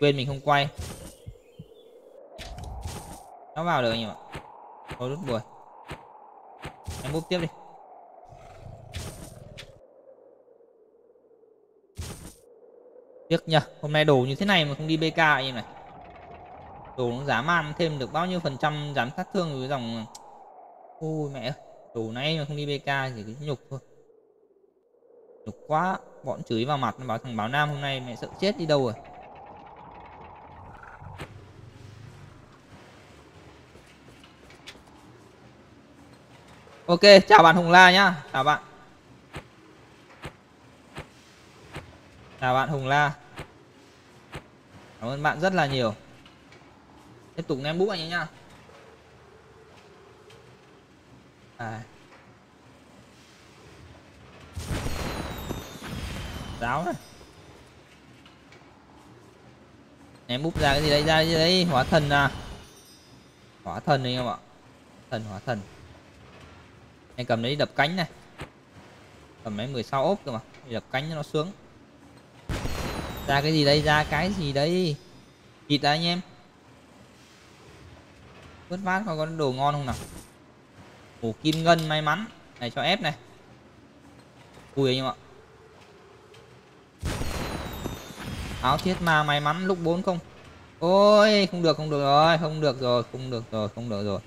Quên mình không quay. Nó vào được anh em ạ. Thôi rút buổi. Em búp tiếp đi. Tiếc nhờ. Hôm nay đồ như thế này mà không đi BK anh em này. Đồ nó dám ăn thêm được bao nhiêu phần trăm giảm sát thương với dòng. Ôi mẹ ơi. Đồ này mà không đi BK thì cứ nhục thôi. Nhục quá. Bọn chửi vào mặt nó bảo thằng Bảo Nam hôm nay mẹ sợ chết đi đâu rồi. Ok, chào bạn Hùng La nhá, chào bạn. Chào bạn Hùng La. Cảm ơn bạn rất là nhiều. Tiếp tục ném búp anh em nhá. À. Ráo này. Ném búp ra cái gì đấy, ra cái gì đấy, hóa thần à. Hóa thần anh em ạ. Thần hóa thần. Em cầm đấy đập cánh này. Cầm mấy 16 ốp cơ mà. Đập cánh cho nó sướng. Ra cái gì đây, ra cái gì đây. Thịt ra anh em. Vớt vát coi có đồ ngon không nào. Ủ kim ngân may mắn. Này cho ép này. Ui anh em ạ. Áo thiết ma may mắn lúc 4 không. Ôi không được, không được rồi. Không được rồi, không được rồi, không được rồi.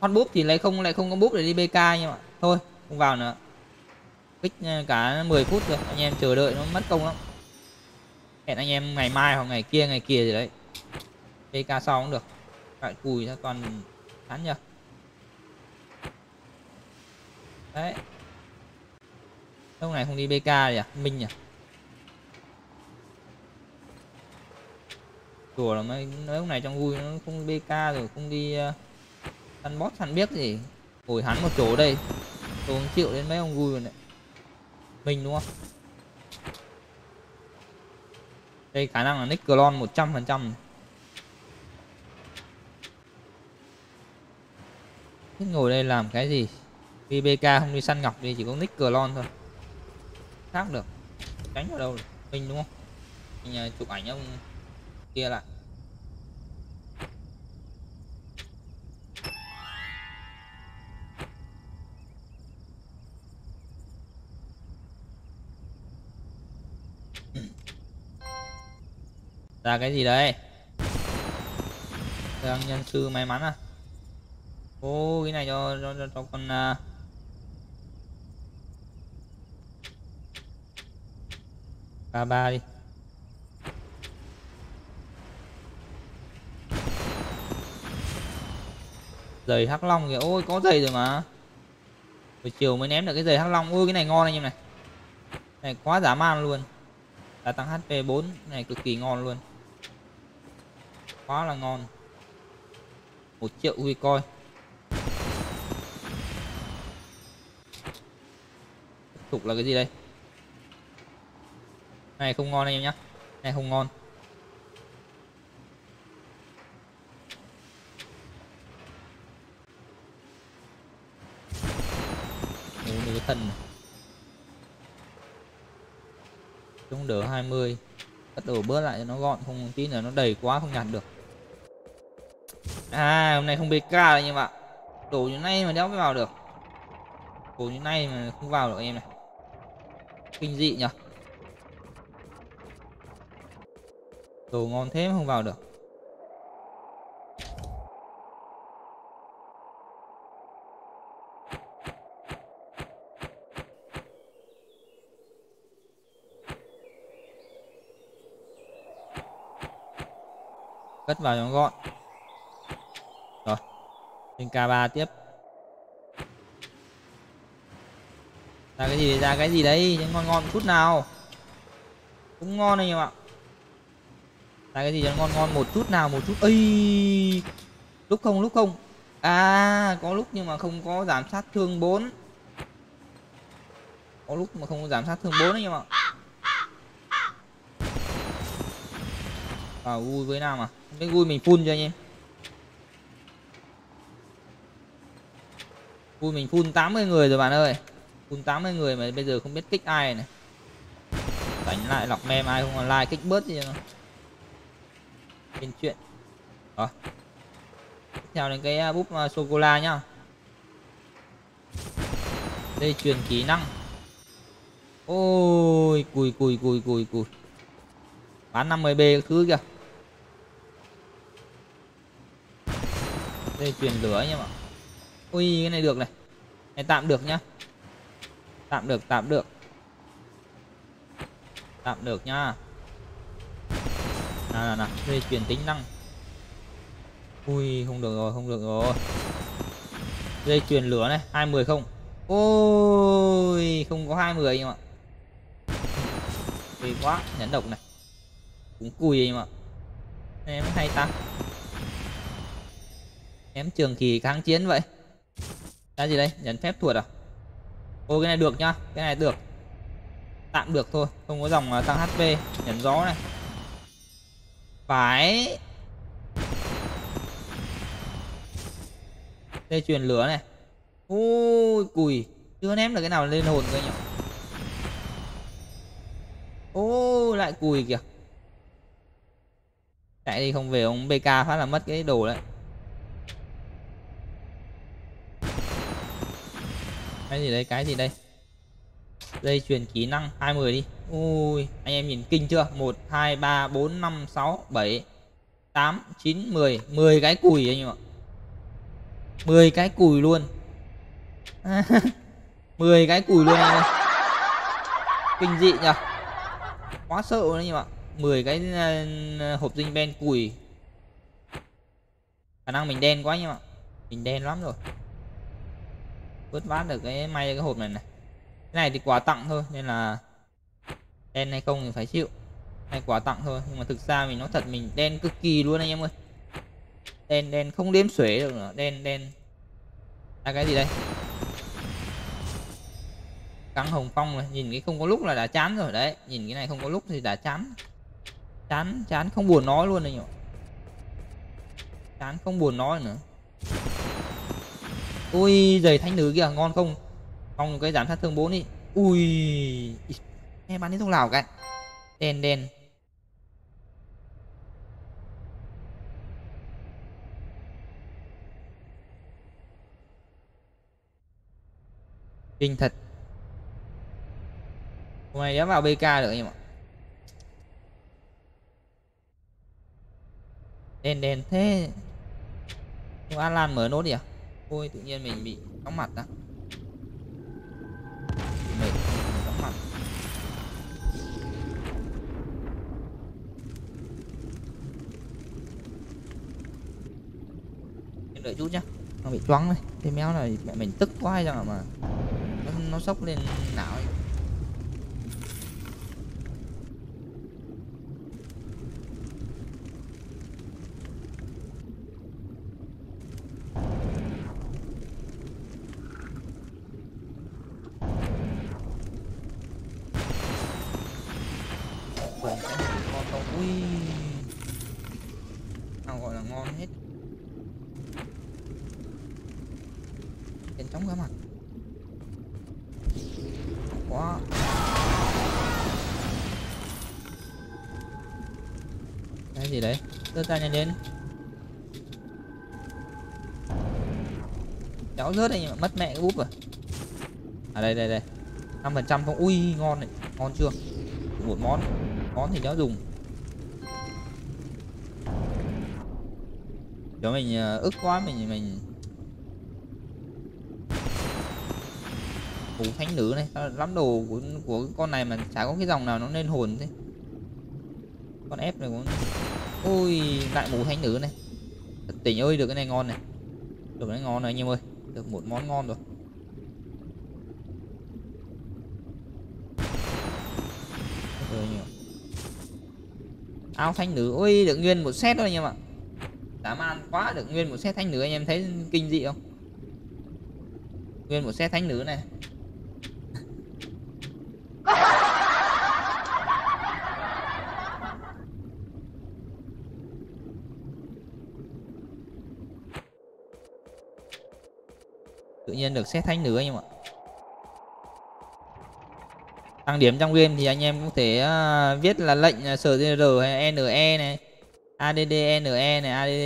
Hot búp thì lại không có búp để đi BK anh em ạ. Thôi không vào nữa. Kích cả 10 phút rồi. Anh em chờ đợi nó mất công lắm. Hẹn anh em ngày mai hoặc ngày kia gì đấy. BK sau cũng được. Lại cùi ra toàn tán nhờ. Đấy. Lúc này không đi BK gì à? Minh nhỉ. Đùa là mấy lúc này trong vui nó không BK rồi không đi. Ăn bót hắn biết gì. Ngồi hắn một chỗ đây. Tôi không chịu đến mấy ông vui rồi này. Mình đúng không? Đây khả năng là nick clone 100%. Thích ngồi đây làm cái gì? VBK không đi săn ngọc đi. Chỉ có nick clone thôi. Khác được. Tránh vào đâu rồi. Mình đúng không? Mình chụp ảnh ông kia lại. Ra cái gì đây? Đang nhân sư may mắn à? Ô cái này cho con ba ba đi. Giày hắc long kìa, ôi có giày rồi mà. Buổi chiều mới ném được cái giày hắc long. Ôi cái này ngon anh em này. Này quá dã man luôn. Đã tăng HP 4 này cực kỳ ngon luôn. Quá là ngon. 1 triệu huy coi. Tiếp tục là cái gì đây? Này không ngon anh em nhá. Này không ngon. Ủa cái thần này. Chúng đỡ 20. Bắt đầu bớt lại cho nó gọn. Không tí nữa nó đầy quá không nhặt được. À hôm nay không BK rồi anh em ạ. Đồ như này mà đéo mới vào được. Đồ như này mà không vào được anh em này. Kinh dị nhỉ. Đồ ngon thế mà không vào được. Cất vào nó gọn. Rồi. Lên K3 tiếp. Ra cái gì, ra cái gì đấy, cho ngon ngon chút nào. Cũng ngon anh em ạ. Ra cái gì cho ngon ngon một chút nào, một chút. Ây. Lúc không. À, có lúc nhưng mà không có giảm sát thương 4. Có lúc mà không có giảm sát thương 4 anh em ạ. À vui với Nam à. Cái vui mình full cho anh em. Vui mình full 80 người rồi bạn ơi. Full 80 người mà bây giờ không biết kích ai này. đánh lại lọc mem, ai không online kích bớt đi bên chuyện. Đó. Tiếp theo đến cái búp sô cô la nhá. Đây truyền kỹ năng. Ôi cùi. Bán 50B thứ kìa. Đây truyền lửa nhưng mà. Ui cái này được này. Này tạm được nhá. Tạm được nhá. Nào. Đây truyền tính năng. Ui không được rồi. Đây truyền lửa này, 20 không. Ôi không có 20 nhưng mà. Kỳ quá, nhẫn độc này. Cũng cùi nhưng mà. Em hay ta. Em trường kỳ kháng chiến vậy. Cái gì đây? Nhấn phép thuật à? Ôi cái này được nhá, cái này được. Tạm được thôi, không có dòng tăng HP, nhấn gió này. Phải. Đây truyền lửa này. Ôi cùi, chưa ném được cái nào lên hồn cơ nhỉ. Ôi lại cùi kìa. Chạy đi không về ông BK phát là mất cái đồ đấy. Cái gì đây? Dây truyền kỹ năng 20 đi. Ui, anh em nhìn kinh chưa? 1 2 3 4 5 6 7 8 9 10, 10 cái cùi anh em ạ. 10 cái cùi luôn. 10 cái cùi luôn anh em. Kinh dị nhỉ. Quá sợ đấy anh em ạ. 10 cái hộp dinh ben cùi. Khả năng mình đen quá anh em ạ. Mình đen lắm rồi. Vớt vát được cái may cái hộp này này. Cái này thì quà tặng thôi nên là đen hay không thì phải chịu. Hay quà tặng thôi, nhưng mà thực ra mình nói thật mình đen cực kỳ luôn anh em ơi. Đen không đếm xuể được nữa, đen. À cái gì đây? Căng hồng phong này, nhìn cái không có lúc là đã chán rồi đấy, nhìn cái này không có lúc thì đã chán. Chán không buồn nói luôn này nhỉ. Chán không buồn nói nữa. Ui giày thánh nữ kìa, ngon không? Không cái giảm sát thương 4 đi. Ui em bán đi thuốc lào cái. Đen. Kinh thật. Hôm nay đã vào BK được em ạ. Đen thế. Không Alan mở nốt đi à? Ôi tự nhiên mình bị đóng mặt á. Em đợi chút nhá, nó bị choáng này. Thế méo này mẹ mình tức quá hay sao mà nó sốc lên não ấy. Gì đấy, đưa ra nhanh đến. Cháu rớt anh mà mất mẹ cái búp rồi. À đây 5% không. Ui ngon này, ngon chưa? Một món thì cháu dùng. Cháu mình ức quá mình. Ủ thánh nữ này, lắm đồ của con này mà chả có cái dòng nào nó lên hồn thế. Con ép này cũng. Ôi lại mù thánh nữ này. Tỉnh ơi được cái này ngon này. Được cái này ngon rồi anh em ơi. Được một món ngon rồi. Áo thánh nữ. Ôi được nguyên một set thôi anh em ạ. Dám ăn quá, được nguyên một set thánh nữ anh em thấy kinh dị không? Nguyên một set thánh nữ này. Tự nhiên được xét thánh nữa anh em ạ. thang điểm trong game thì anh em cũng thể viết là lệnh STR hay NE này, ADDNE này, ADD